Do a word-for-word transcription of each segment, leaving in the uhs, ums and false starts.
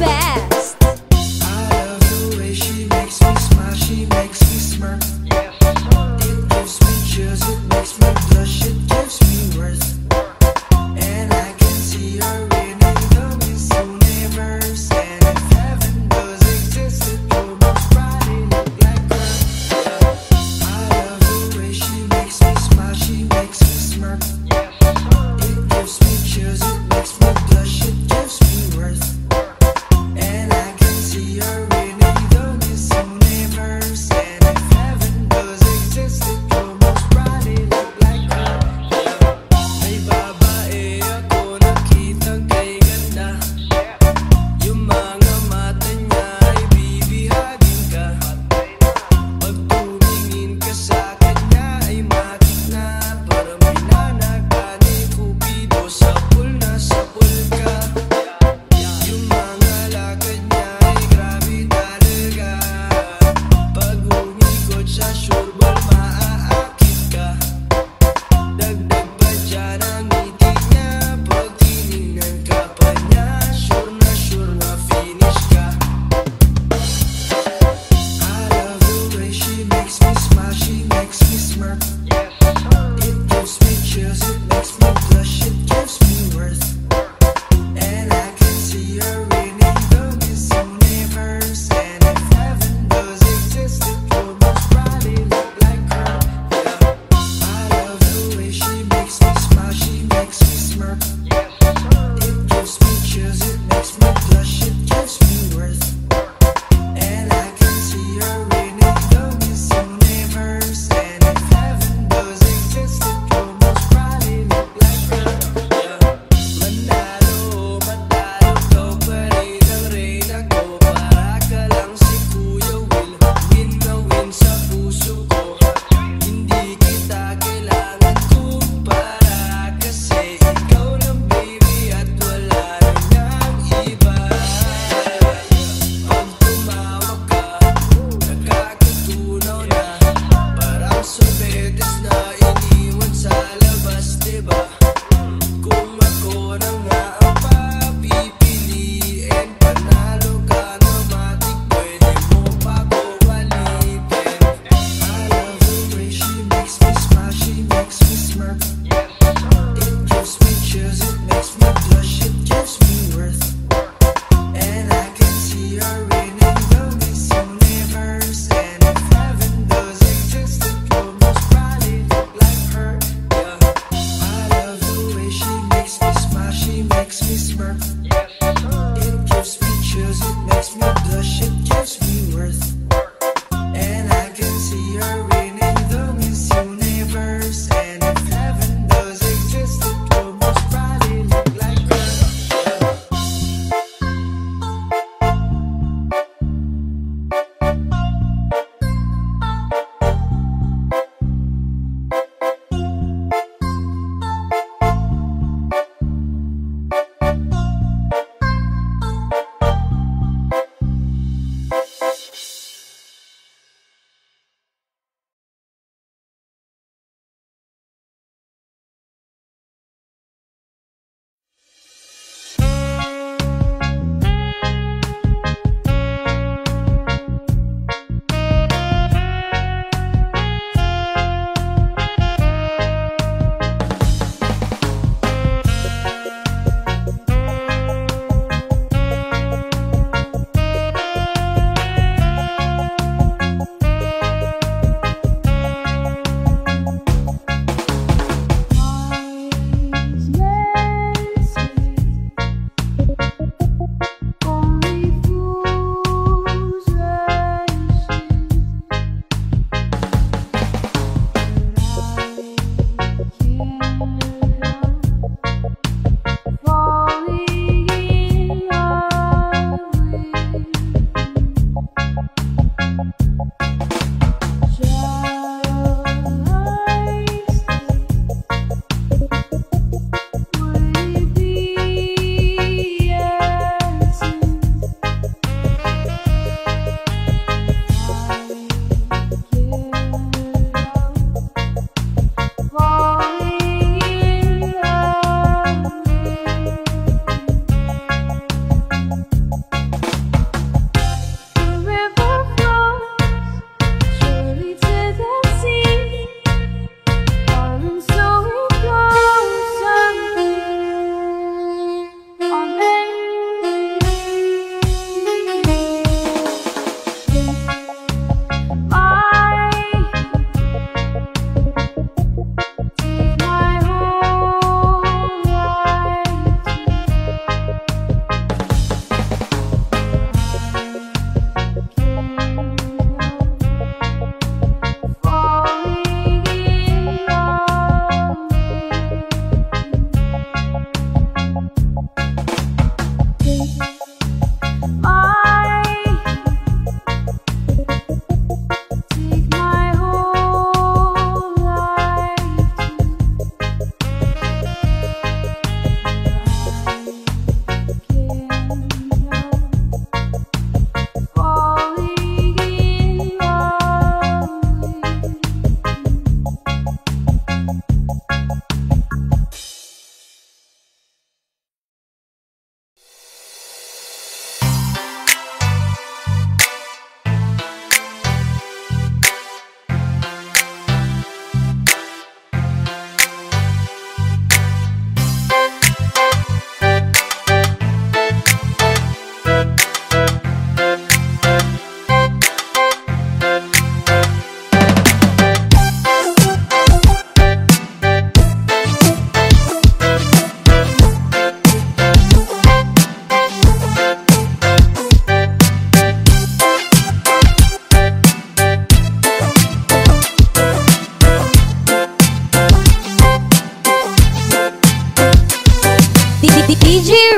best. I love the way she makes me smile, she makes me smirk. Yes, it gives me chills, it makes me blush, it gives me worth. And I can see her in the universe. And if heaven does exist, it will be Friday like her. I love the way she makes me smile, she makes me smirk. Yes, it gives me chills, it makes me blush, it gives me worth.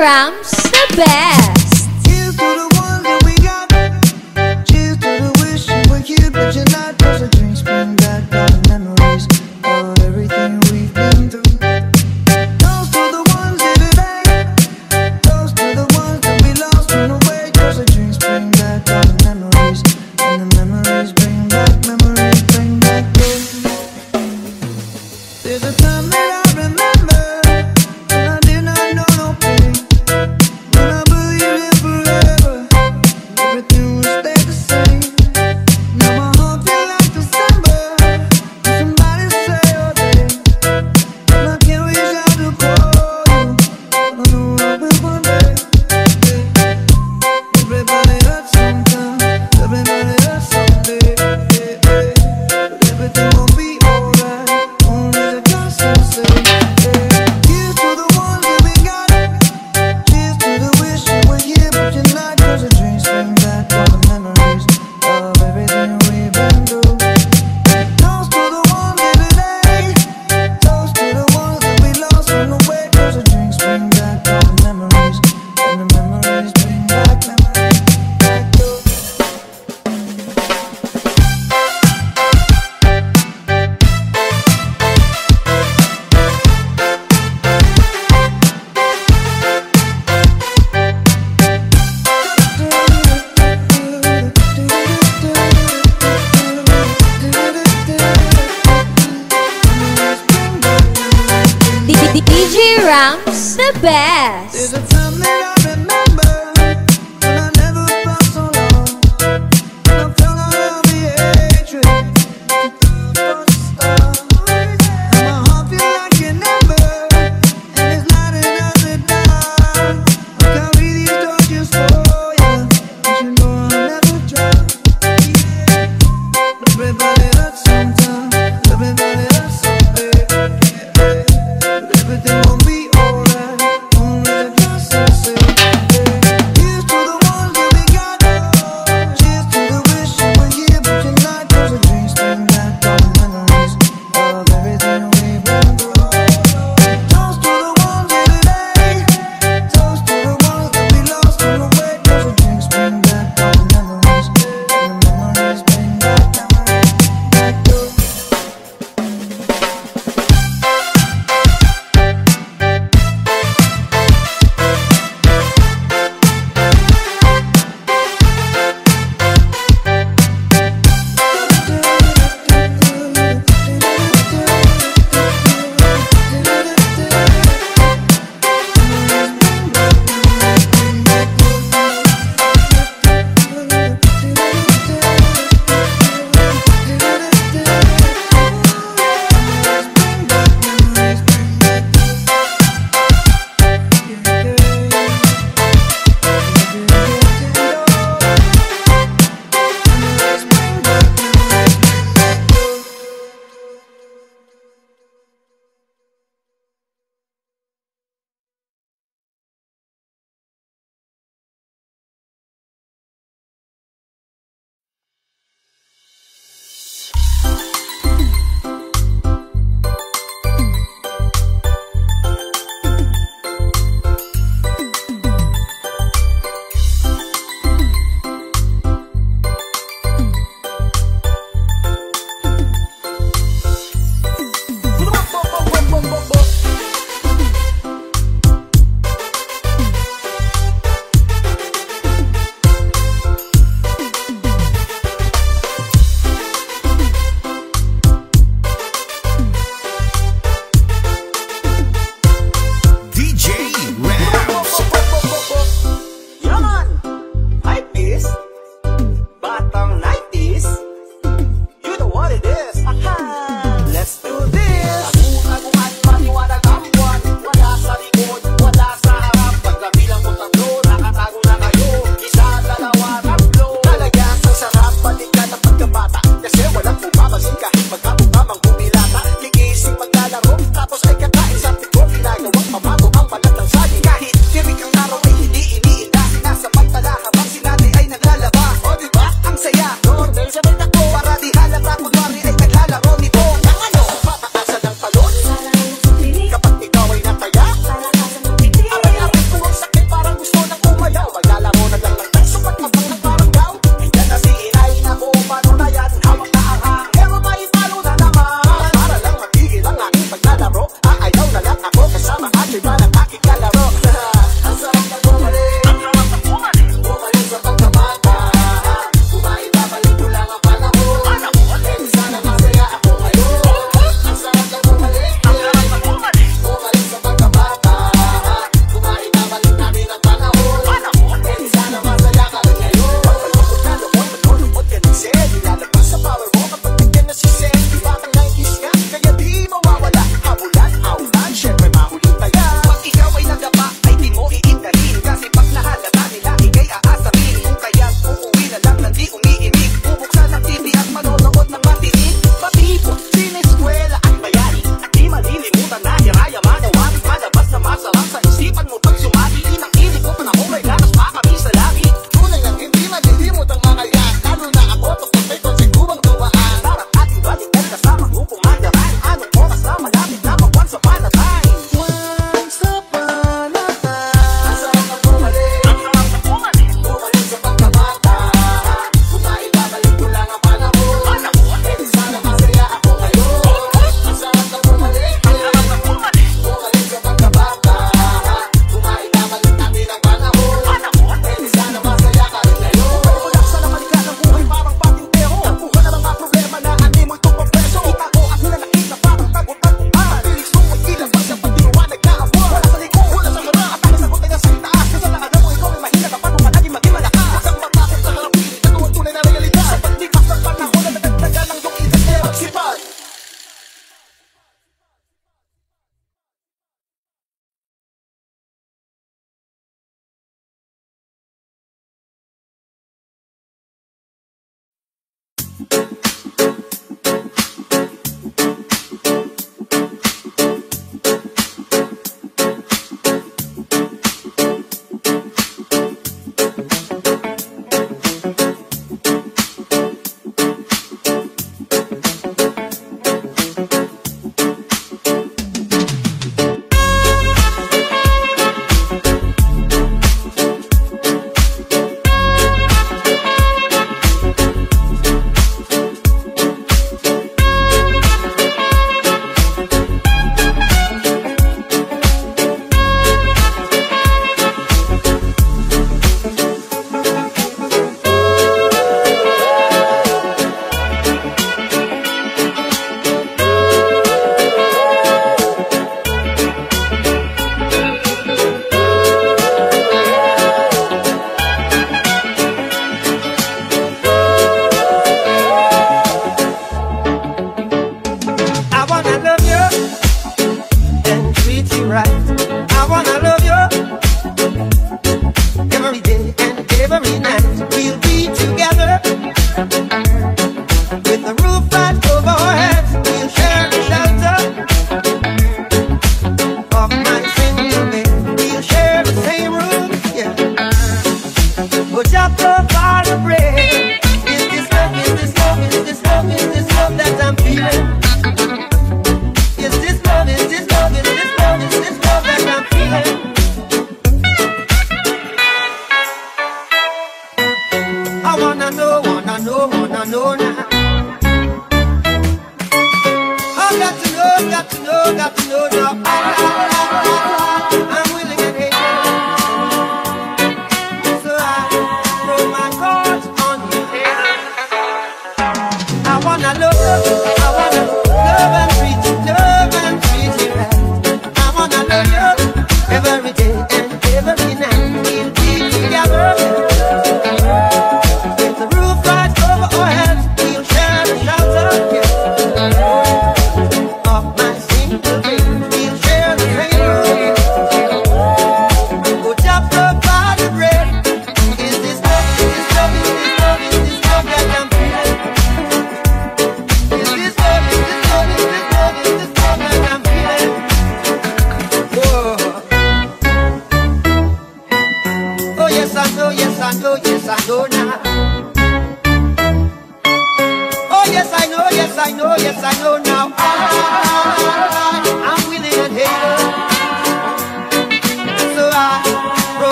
Ram's the best. Here's to the one that we got. Cheers to the wish you were here, but you're not. Cause the drinks bring back all the memories of everything we've been through. Those to the ones that we back. Those to the ones that we lost on the way. Cause the drinks bring back all the memories. And the memories bring back, memories bring back you. There's a time that I remember. D J Ram's the best. There's a time that I remember when I never felt so long. When I fell out of the hatred, the stars. And my heart feel like an ember, and it's lighting as it dies. I carry these torches for you, but you know I'll never try. Yeah. Everybody hurts sometimes. Everybody hurts someday. Everything won't be alright, only the dust.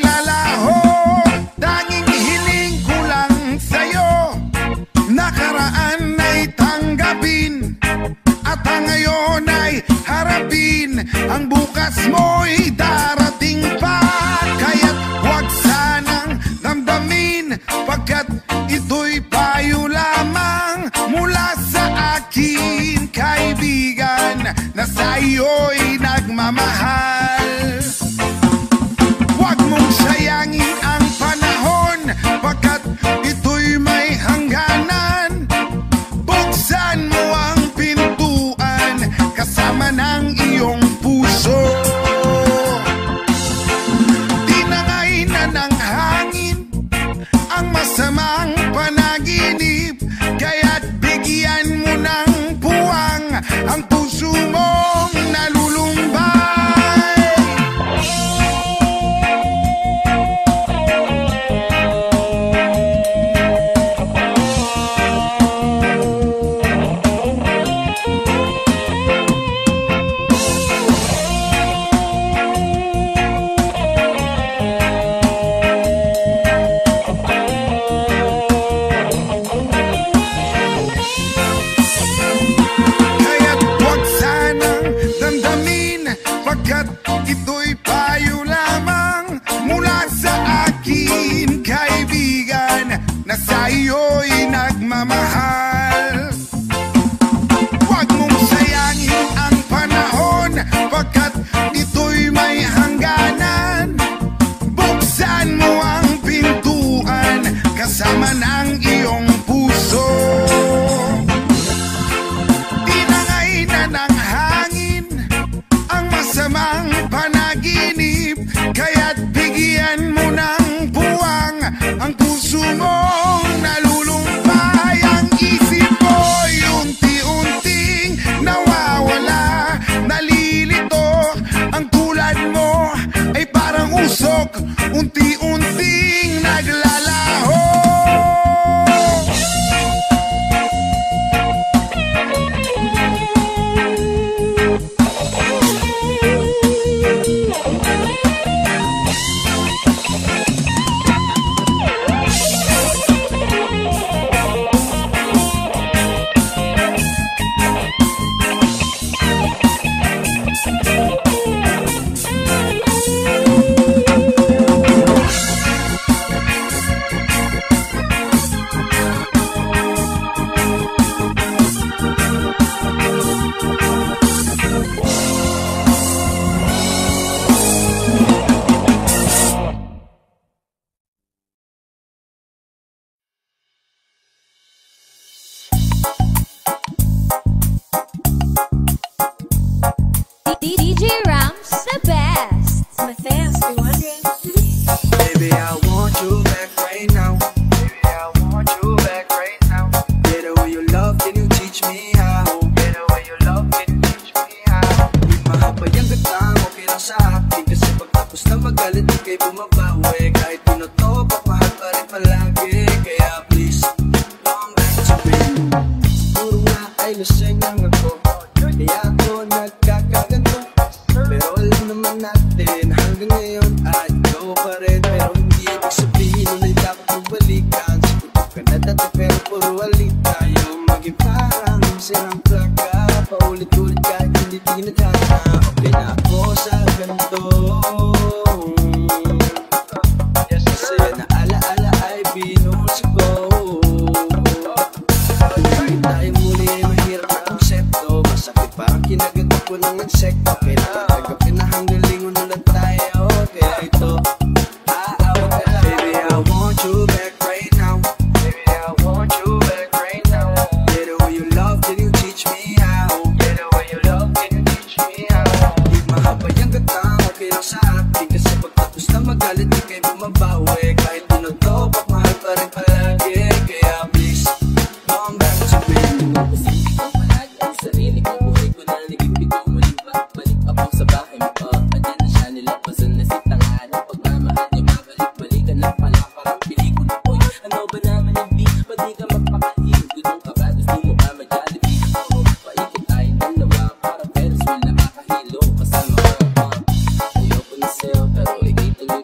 naglalaho, tanging hiling kulang sa'yo. Nakaraan ay tanggapin, at ang ngayon ay harapin. Ang bukas mo'y darating pa, kaya't huwag sanang damdamin, pagkat ito'y payo lamang mula sa akin, kaibigan, na sa'yo'y nagmamahal. Huwag mong sayangin ang panahon, pagkat ito'y may hangganan. Buksan mo ang pintuan kasama ng iyong puso. Tinangay na ng hangin ang masamang panaginip, kaya't bigyan mo ng puwang ang puso mong nalulumbay. Ito'y payo lamang mula sa akin, kaibigan, na sa iyo'y nagmamahal. Huwag mong sayangin ang panahon, pagkat ito'y may hangganan. Buksan mo ang pintuan kasama ng iyong puso. Tinangay na ng hangin ang masamang panaginip, kaya't bigyan mo ng buwang ang puso mong nalulumpay. Ang isip mo'y unti-unting nawawala, nalilito. Ang tulad mo ay parang usok, unti-unting naglalaho. D J Rams, the best. My fans be wondering. Baby, I want you back right now. Baby, I want you back right now. Better way you love, can you teach me how? Better way you love, can you teach me how? Mahapay ang gatang, okay lang sa akin. Kasi pag tapos na magalit, di kayo bumabawi. Kahit di na to, papahal pa rin palagi. Kaya please, come back to me. Puro na ay lasing ang ako. Kaya ako nagkakaganto. Pero alam naman natin, hanggang ngayon ay ikaw pa rin. Pero hindi ibig sabihin na'y dapat magbalikan. Sigurado ka na dati pero puro alit tayo. Maging parang sirang plaka, paulit-ulit kahit hindi tinadhana. Okay na ako sa ganito. Sa'yo na ala-ala ay binuso ko. Pagkakit tayo muli ay mahirap na konsepto. Masakit parang kinagat ako ng insekto. Kailangan pero ikay tuloy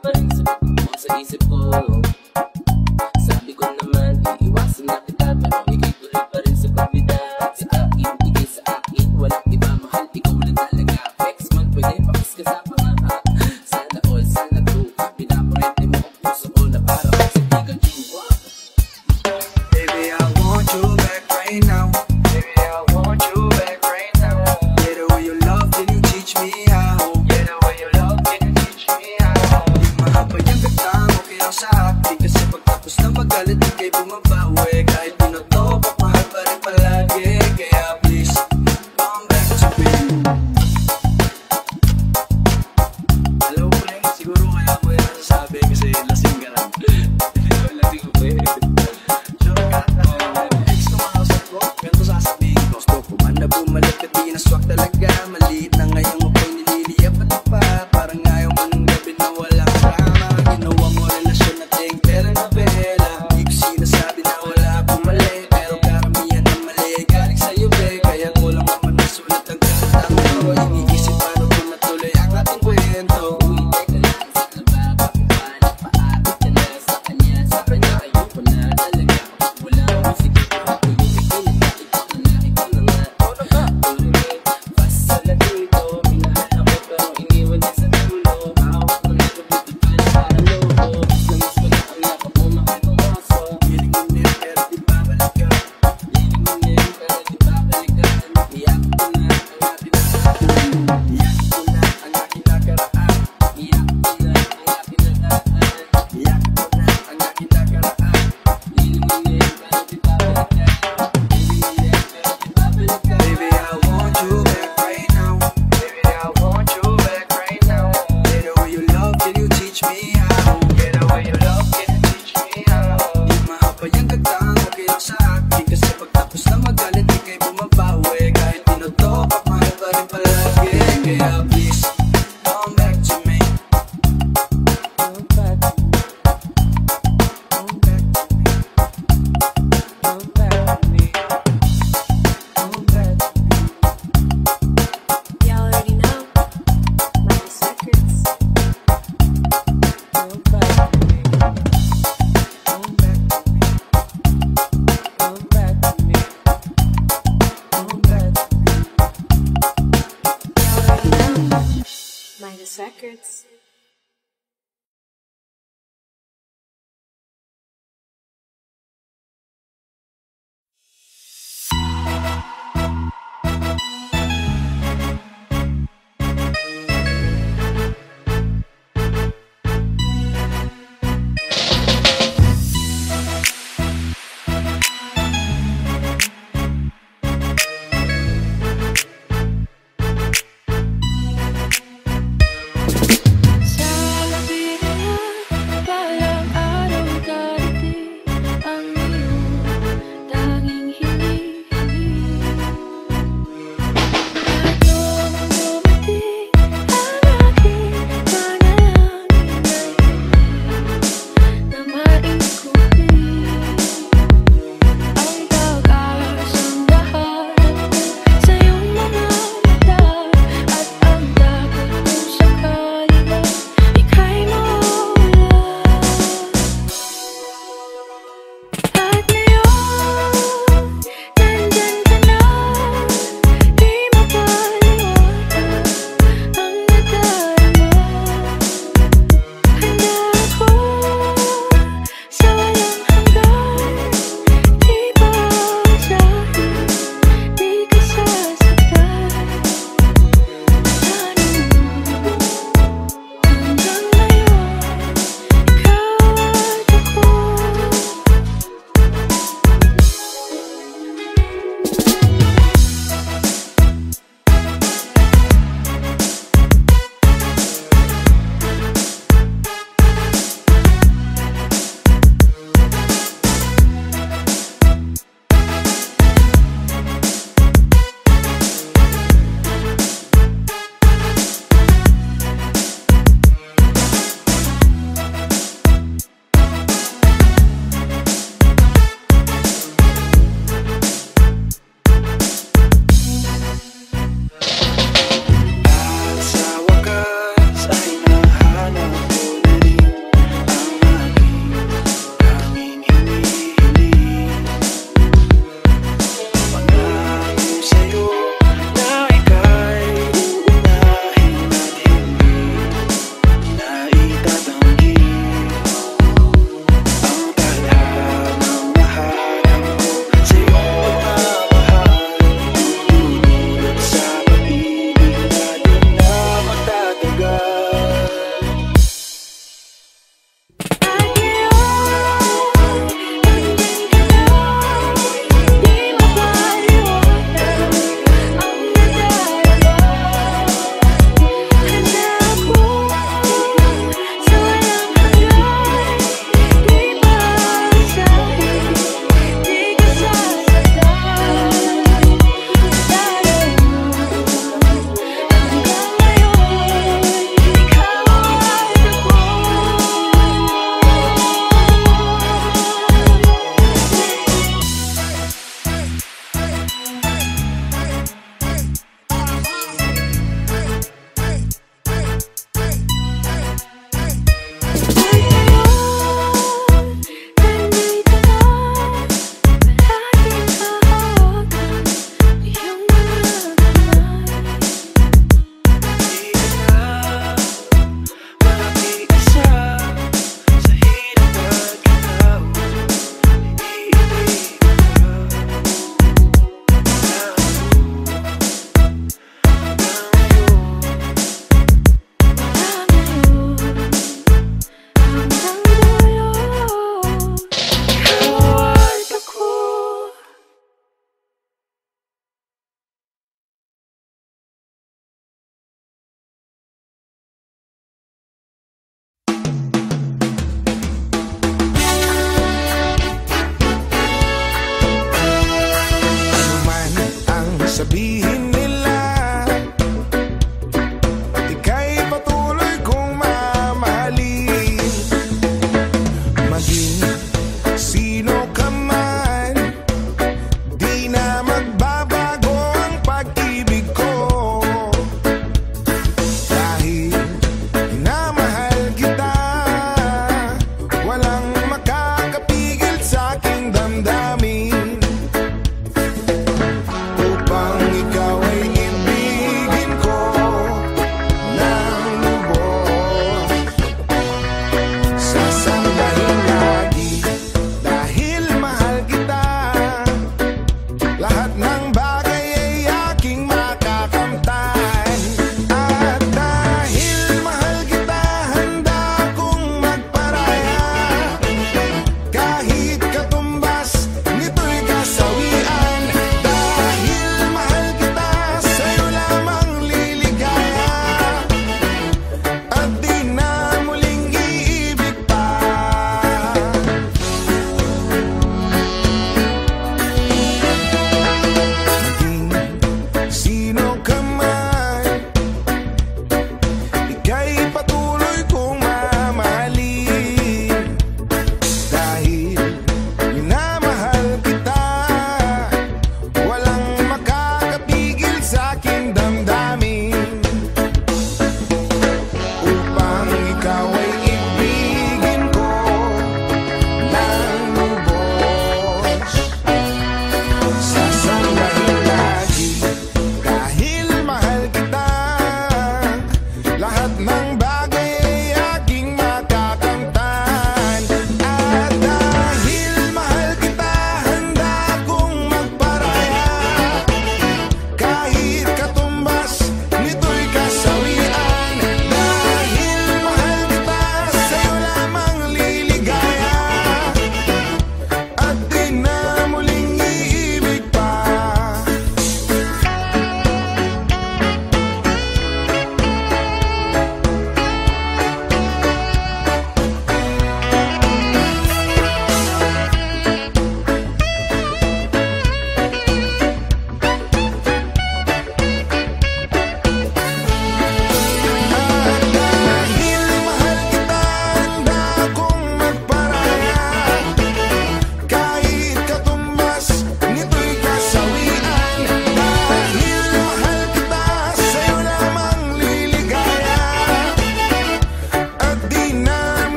pa rin sa Stop.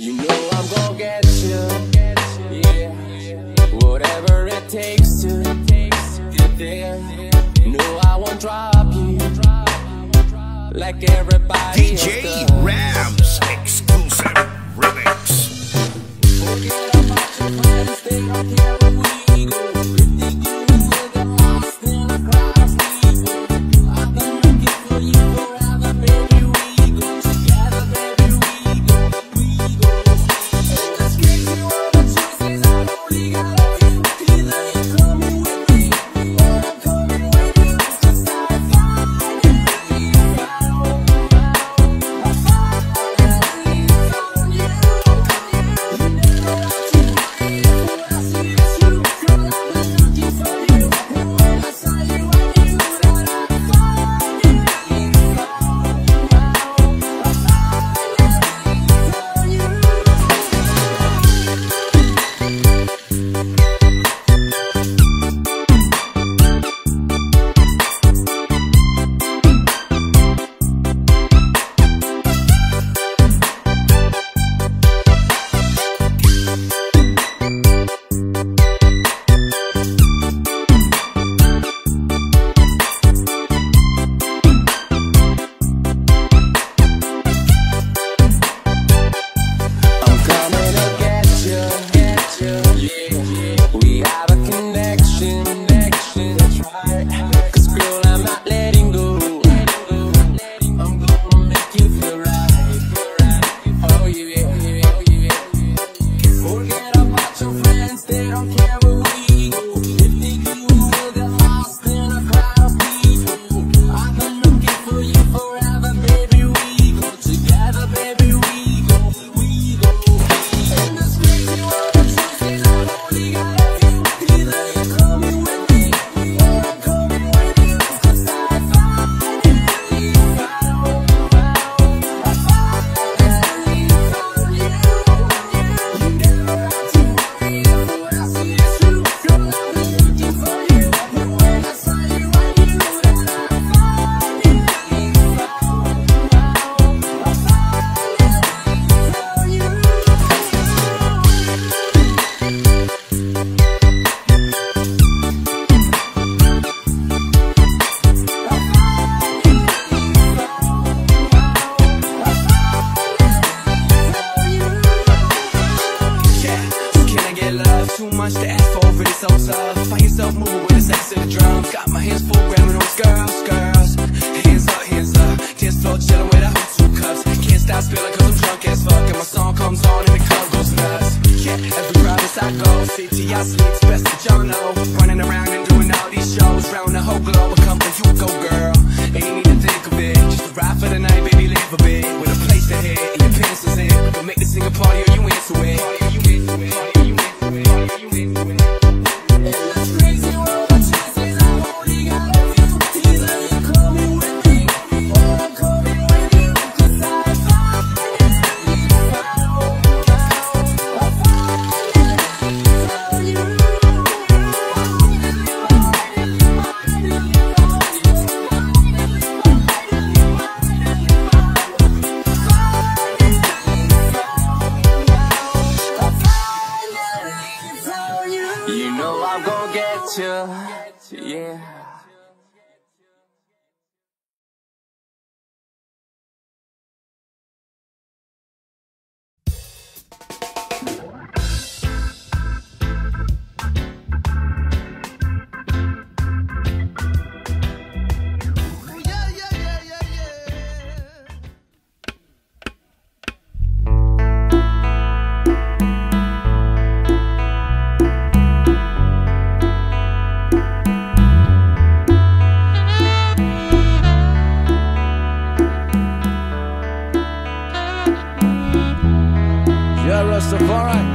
You know I'm gon' get you, yeah. Whatever it takes to get there. No, I won't drop you, like everybody else does. D J Rams exclusive remix. Forget about your friends, they don't care where we go. Survive.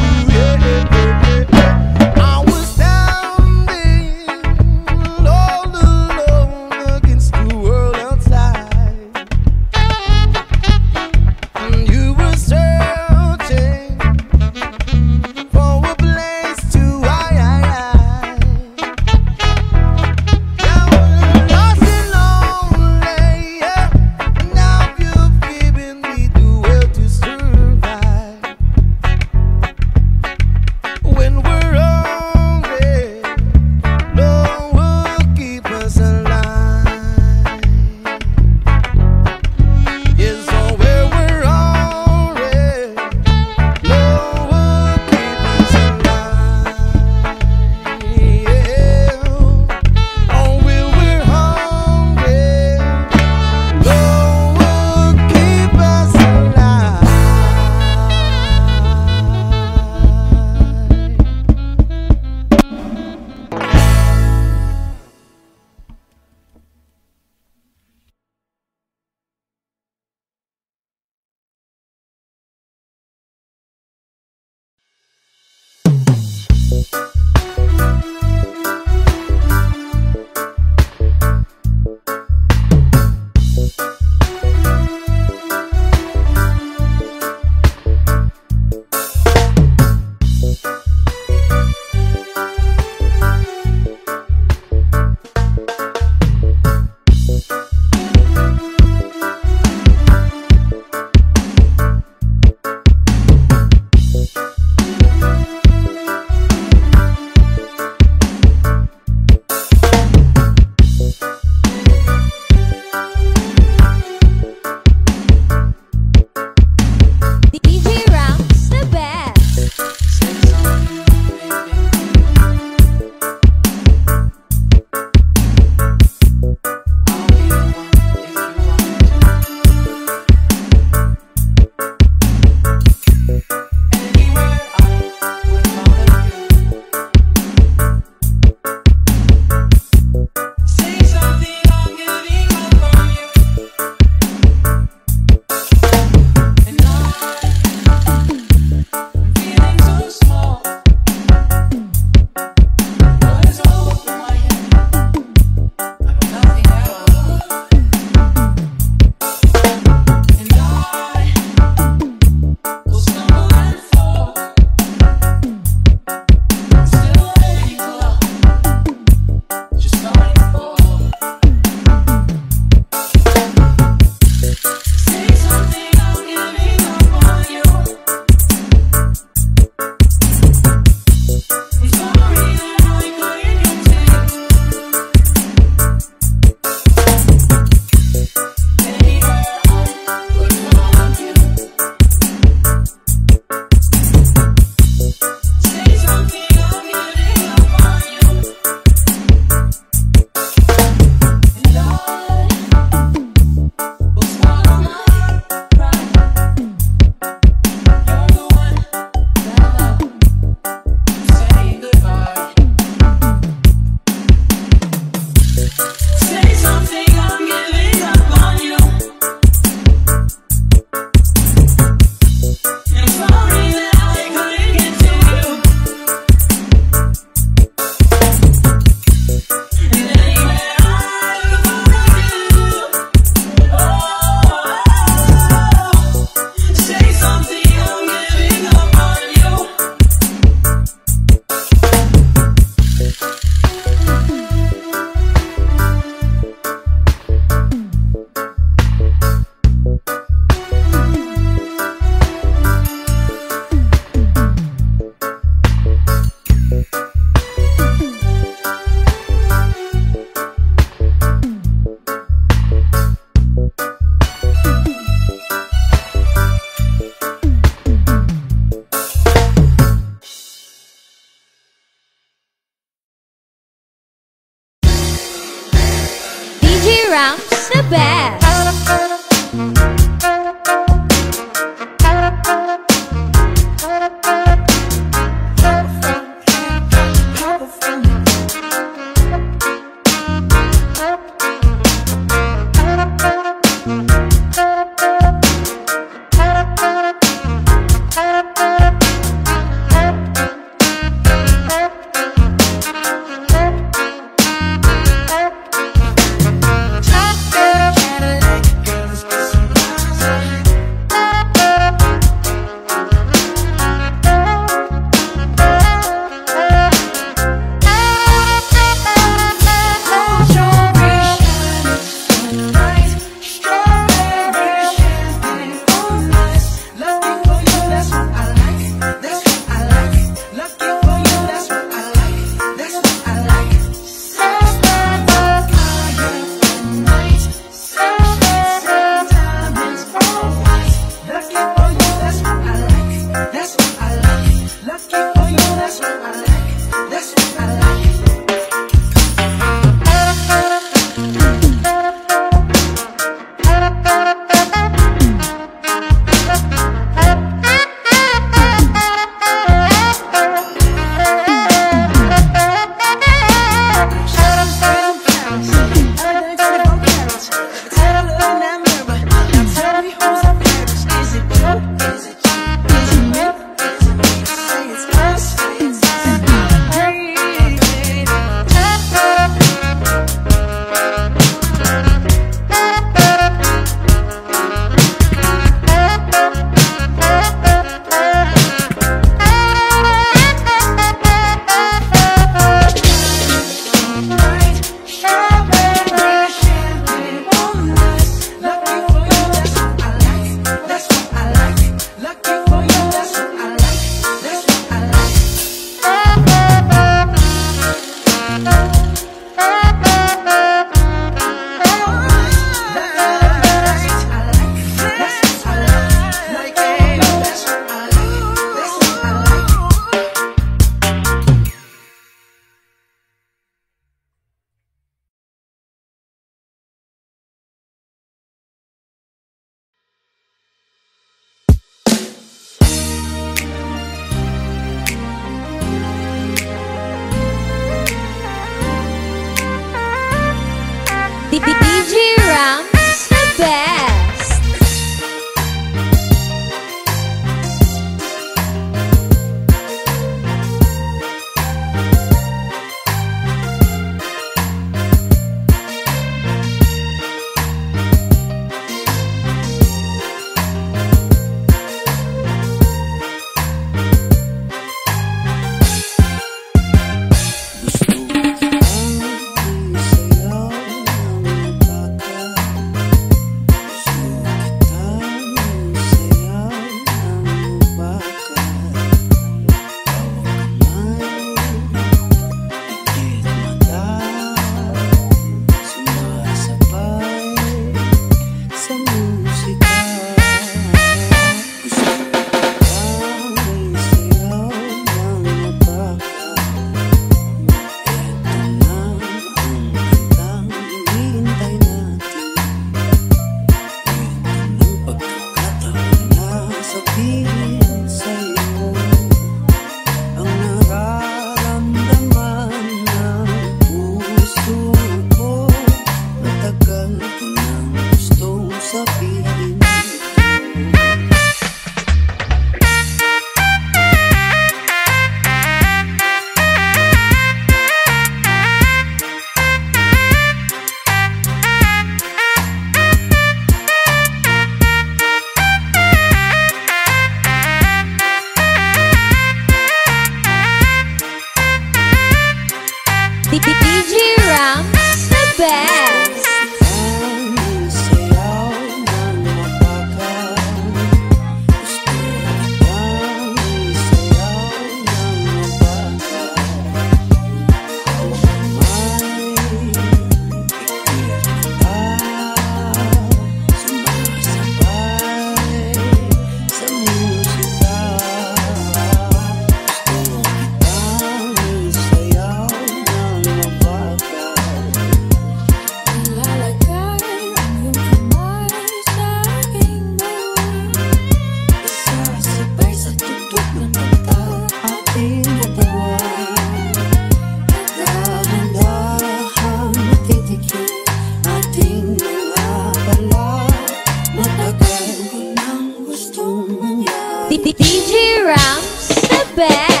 best.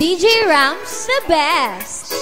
D J Ram's the best. D J Ram's the best.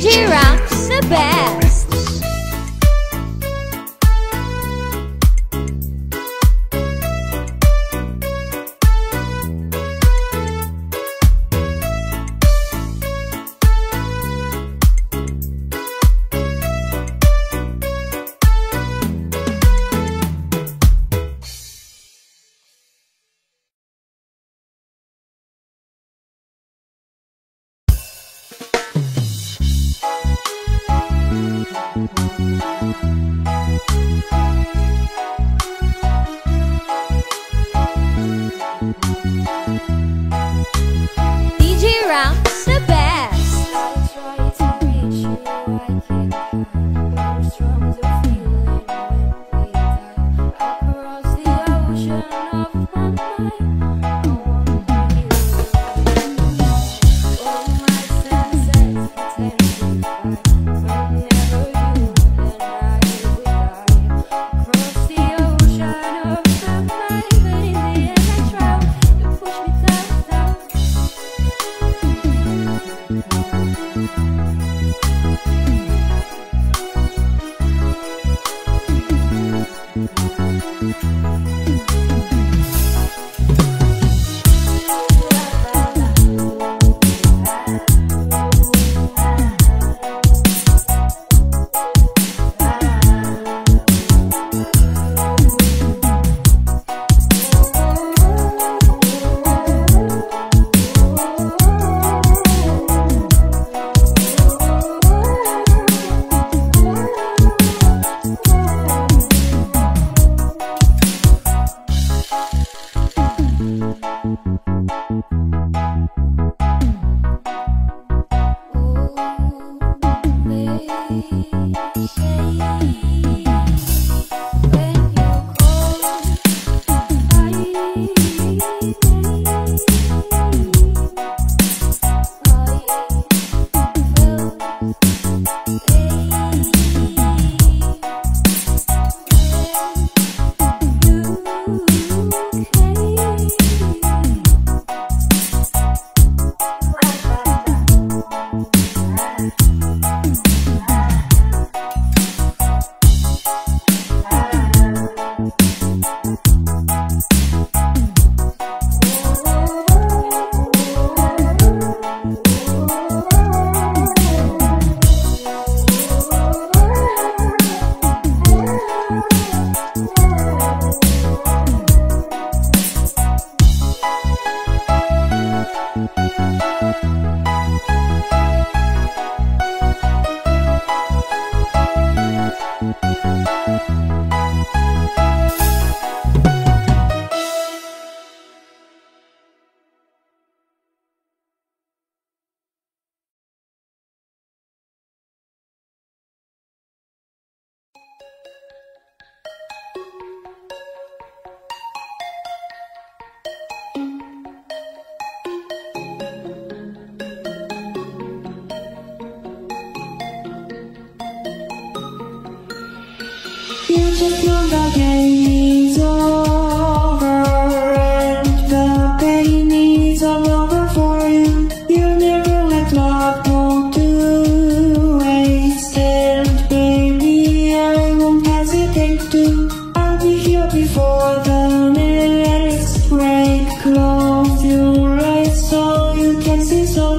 giraffe's the best.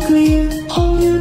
Clear, hold your